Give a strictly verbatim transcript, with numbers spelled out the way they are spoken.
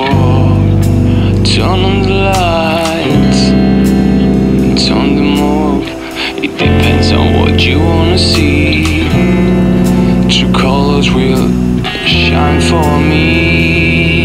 Lord, turn on the lights, turn them off. It depends on what you wanna see. True colors will shine for me.